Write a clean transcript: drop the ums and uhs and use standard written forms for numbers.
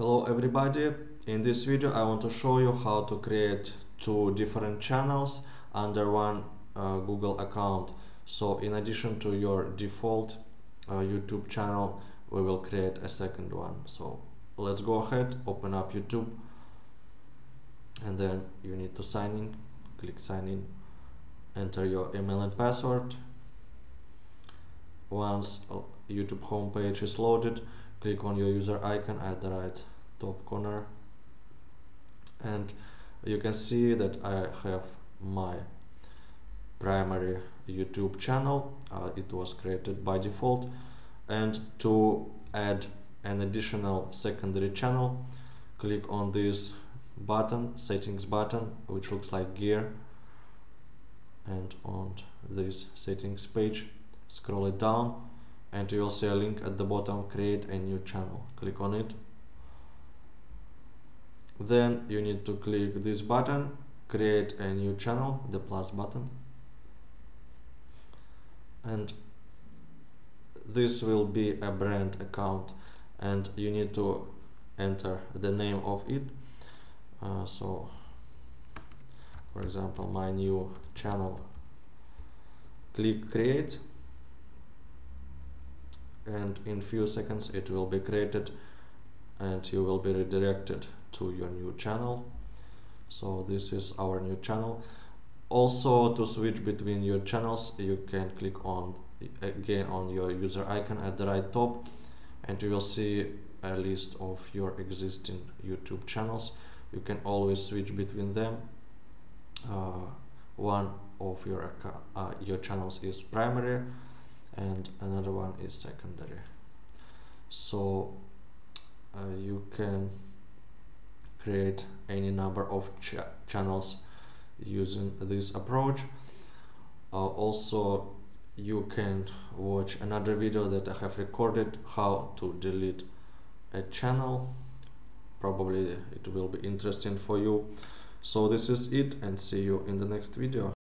Hello everybody, in this video I want to show you how to create two different channels under one Google account. So in addition to your default YouTube channel, we will create a second one. So let's go ahead, open up YouTube, and then you need to sign in. Click sign in, enter your email and password. Once YouTube homepage is loaded, click on your user icon at the right top corner, and you can see that I have my primary YouTube channel. It was created by default, and to add an additional secondary channel, click on this button, settings button, which looks like gear, and on this settings page scroll it down, and you'll see a link at the bottom, create a new channel. Click on it. Then you need to click this button, create a new channel, the plus button, and this will be a brand account, and you need to enter the name of it. So for example, my new channel. Click create, and in few seconds it will be created and you will be redirected to your new channel. So this is our new channel. Also, to switch between your channels, you can click on again on your user icon at the right top, and you will see a list of your existing YouTube channels. You can always switch between them. One of your channels is primary and another one is secondary. So you can create any number of channels using this approach. Also, you can watch another video that I have recorded, how to delete a channel. Probably it will be interesting for you. So this is it, and see you in the next video.